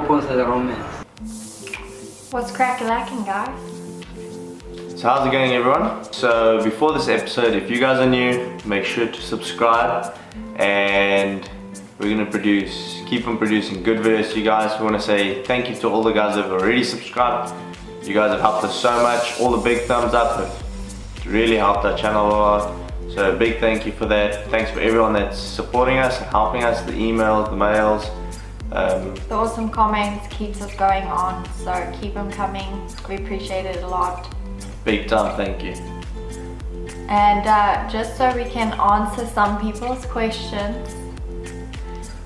opens the romance. What's crack-a-lacking, guys? So how's it going, everyone? So before this episode, if you guys are new, make sure to subscribe, and we're gonna keep on producing good videos to you guys. We want to say thank you to all the guys that have already subscribed. You guys have helped us so much. All the big thumbs up have really helped our channel a lot. So a big thank you for that. Thanks for everyone that's supporting us and helping us, the emails, the mails. The awesome comments keeps us going on, so keep them coming. We appreciate it a lot. Big time, thank you. And just so we can answer some people's questions,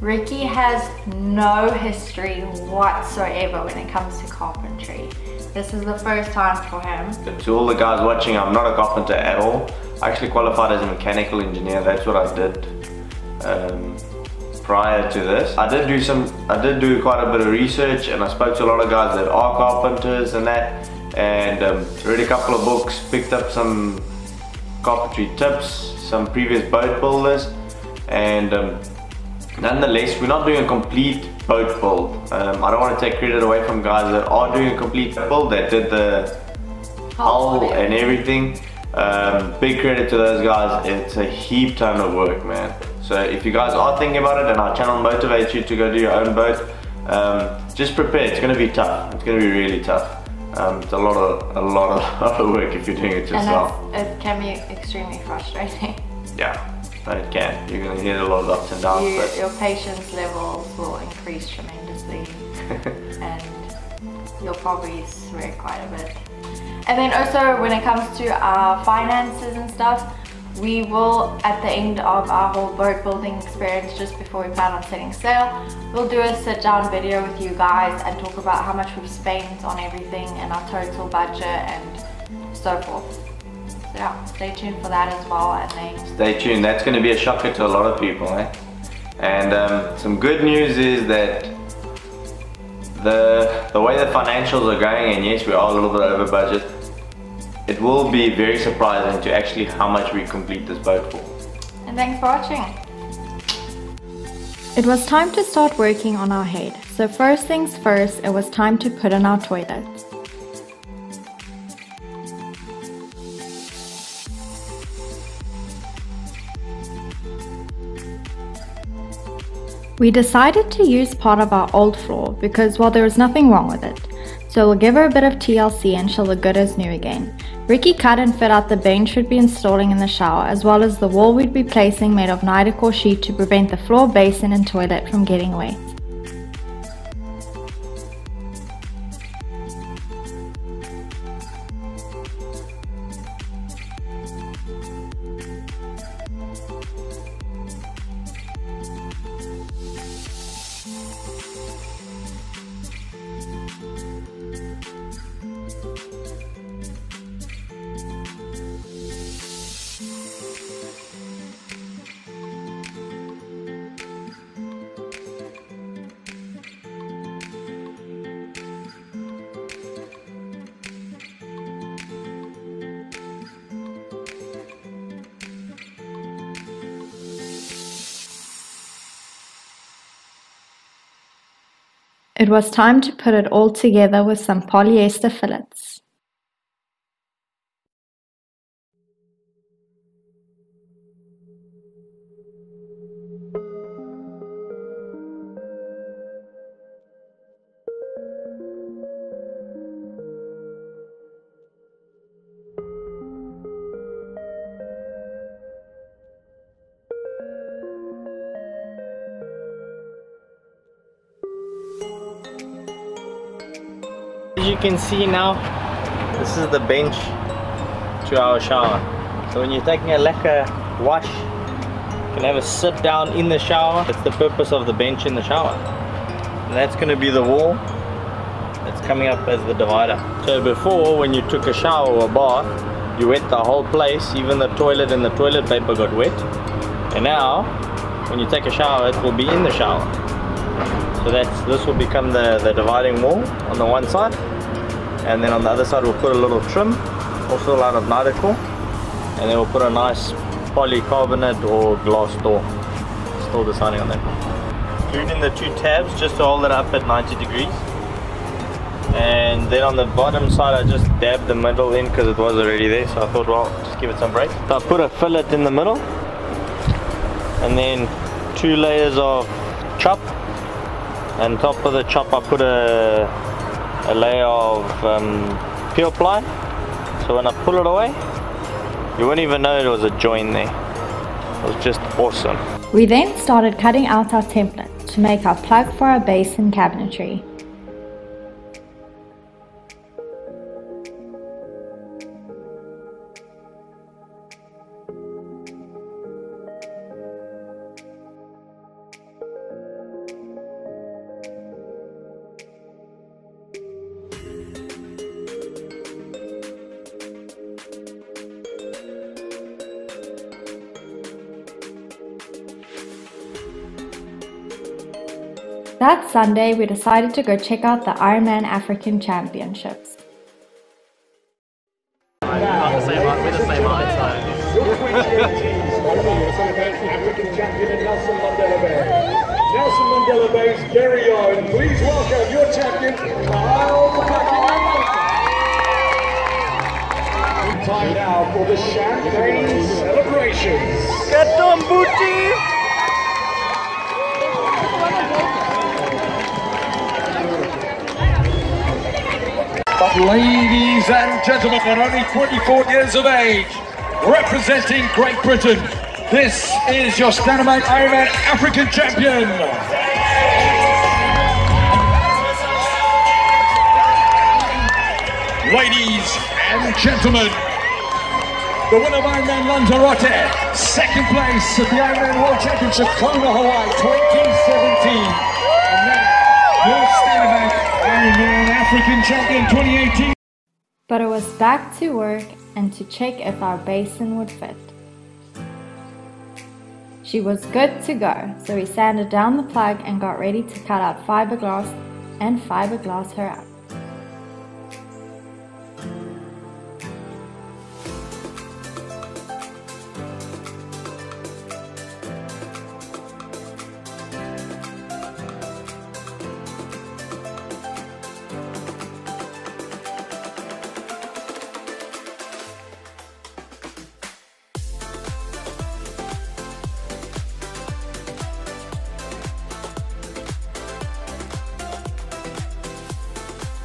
Ricky has no history whatsoever when it comes to carpentry. This is the first time for him. To all the guys watching, I'm not a carpenter at all. I actually qualified as a mechanical engineer. That's what I did prior to this. I did do quite a bit of research, and I spoke to a lot of guys that are carpenters and that, and read a couple of books, picked up some carpentry tips, some previous boat builders, and nonetheless, we're not doing a complete boat build. I don't want to take credit away from guys that are doing a complete build, that did the hull and everything. Big credit to those guys. It's a heap ton of work, man. So if you guys are thinking about it, and our channel motivates you to go do your own boat, just prepare. It's going to be tough. It's going to be really tough. It's a lot of work if you're doing it yourself. And it can be extremely frustrating. Yeah, it can. You're going to get a lot of ups and downs. Your patience levels will increase tremendously, and you'll probably swear quite a bit. And then also, when it comes to our finances and stuff, we will, at the end of our whole boat building experience, just before we plan on setting sail, we'll do a sit down video with you guys and talk about how much we've spent on everything and our total budget and so forth. So yeah, stay tuned for that as well. And then stay tuned, that's going to be a shocker to a lot of people, eh? And some good news is that the way the financials are going, and yes, we are a little bit over budget, it will be very surprising to actually how much we complete this boat for. And thanks for watching. It was time to start working on our head. So first things first, it was time to put in our toilet. We decided to use part of our old floor because, well, there was nothing wrong with it. So we'll give her a bit of TLC and she'll look good as new again. Ricky cut and fit out the bench we'd be installing in the shower, as well as the wall we'd be placing made of Nidacore sheet to prevent the floor, basin and toilet from getting wet. It was time to put it all together with some polyester fillets. As you can see now, this is the bench to our shower. So when you're taking a lekker wash, you can have a sit down in the shower. That's the purpose of the bench in the shower. And that's going to be the wall that's coming up as the divider. So before, when you took a shower or a bath, you wet the whole place, even the toilet and the toilet paper got wet. And now, when you take a shower, it will be in the shower. So this will become the dividing wall on the one side. And then on the other side we'll put a little trim, also out of Nidacore, and then we'll put a nice polycarbonate or glass door. Still deciding on that. Root in the two tabs just to hold it up at 90 degrees. And then on the bottom side, I just dabbed the middle in because it was already there. So I thought, well, just give it some break. So I put a fillet in the middle. And then 2 layers of chop. And top of the chop, I put a layer of Peel Ply. So when I pull it away, you wouldn't even know there was a join there. It was just awesome. We then started cutting out our template to make our plug for our basin cabinetry. That Sunday, we decided to go check out the Ironman African Championships. African champion in Nelson Mandela Bay. Nelson Mandela Bay's very own. Please welcome your champion, Kyle Pagkaw. Time now for the champagne celebrations. Katombuti! Ladies and gentlemen, at only 24 years of age, representing Great Britain, this is your Standardman Ironman African Champion. Ladies and gentlemen, the winner of Ironman Lanzarote, second place at the Ironman World Championship, Kona Hawaii 2017. African Champion 2018. But it was back to work and to check if our basin would fit. She was good to go, so we sanded down the plug and got ready to cut out fiberglass and fiberglass her up.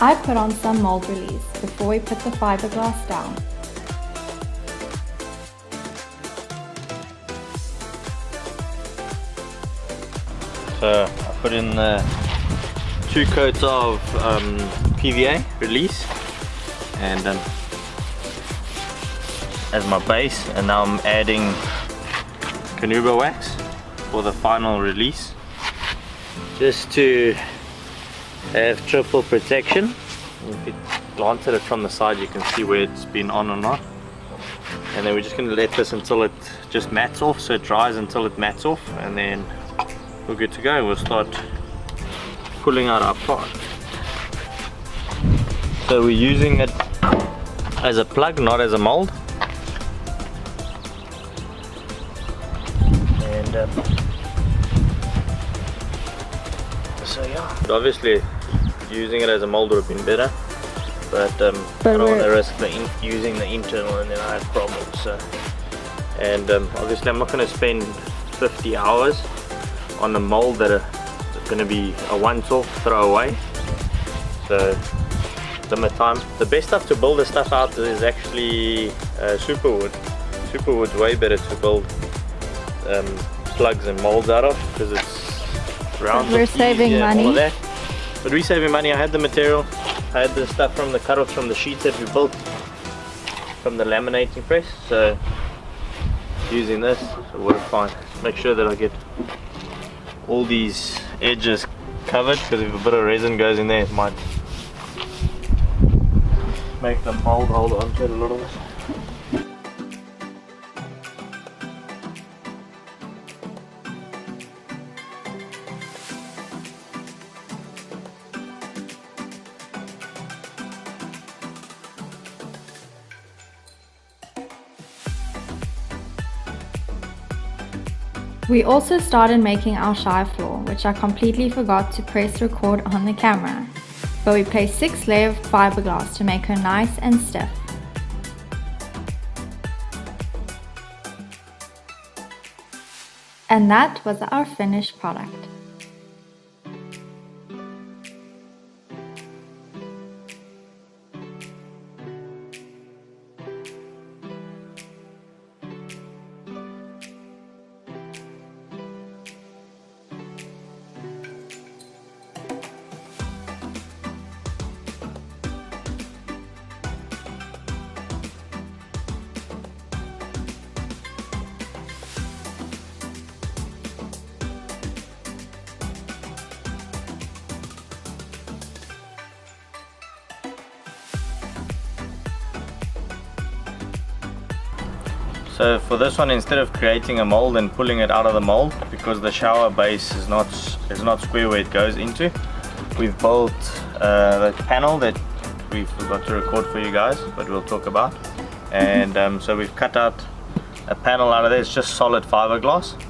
I put on some mold release before we put the fiberglass down. So I put in the 2 coats of PVA release and as my base, and now I'm adding canuba wax for the final release just to have triple protection. If you glance at it from the side, you can see where it's been on or not. And then we're just going to let this until it just mats off, so it dries until it mats off, and then we're good to go. We'll start pulling out our plug. So we're using it as a plug, not as a mold. And so yeah, but obviously using it as a mold would have been better, but I don't want to risk using the internal and then I have problems. So. And obviously I'm not going to spend 50 hours on a mold that is going to be a once-off throwaway. So limit time. The best stuff to build this stuff out is actually superwood. Superwood's way better to build plugs and molds out of because it's round. We're saving money. But we're saving money. I had the material. I had the stuff from the cut-offs from the sheets that we built from the laminating press. So using this, it worked fine. Make sure that I get all these edges covered because if a bit of resin goes in there, it might make the mold hold onto it a little bit. We also started making our shy floor, which I completely forgot to press record on the camera, but we placed 6 layers of fiberglass to make her nice and stiff. And that was our finished product. So for this one, instead of creating a mold and pulling it out of the mold, because the shower base is not square where it goes into, we've built the panel that we forgot to record for you guys, but we'll talk about. And so we've cut out a panel out of there. It's just solid fiberglass.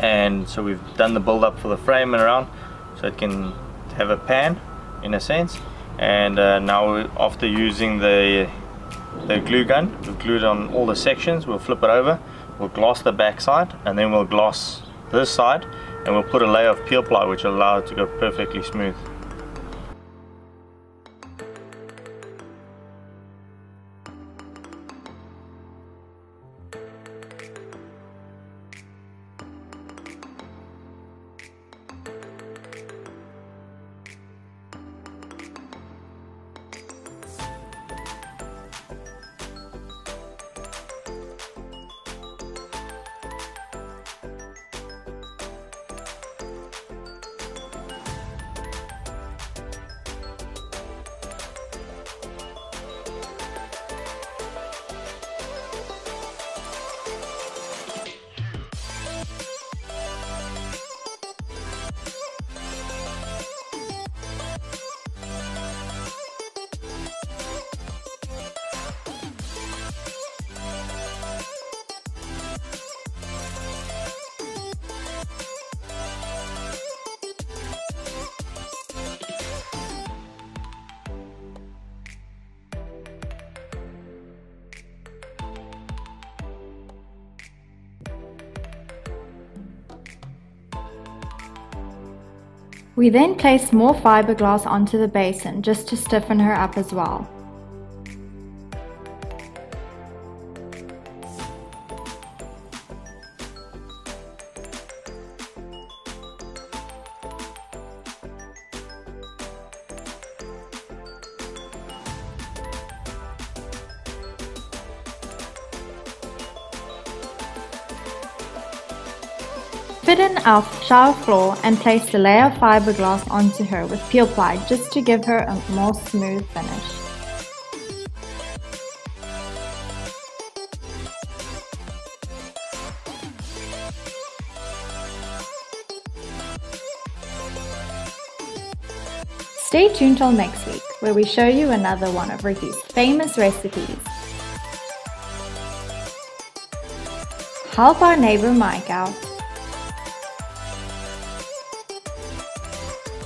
And so we've done the build up for the frame and around, so it can have a pan in a sense. And now, after using the glue gun, we've glued on all the sections. We'll flip it over, we'll gloss the back side, and then we'll gloss this side, and we'll put a layer of peel ply which will allow it to go perfectly smooth. We then placed more fiberglass onto the basin just to stiffen her up as well. Fit in our shower floor and place a layer of fiberglass onto her with peel ply just to give her a more smooth finish. Stay tuned till next week, where we show you another one of Ricky's famous recipes. Help our neighbor Mike out.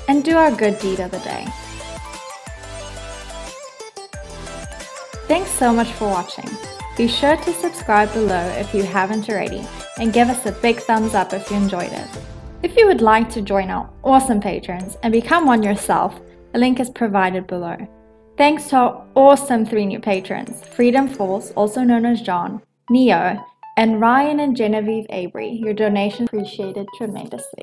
And do our good deed of the day. Thanks so much for watching. Be sure to subscribe below if you haven't already, and give us a big thumbs up if you enjoyed it. If you would like to join our awesome patrons and become one yourself, a link is provided below. Thanks to our awesome 3 new patrons, Freedom Falls, also known as John, Neo, and Ryan and Genevieve Avery. Your donation appreciated tremendously.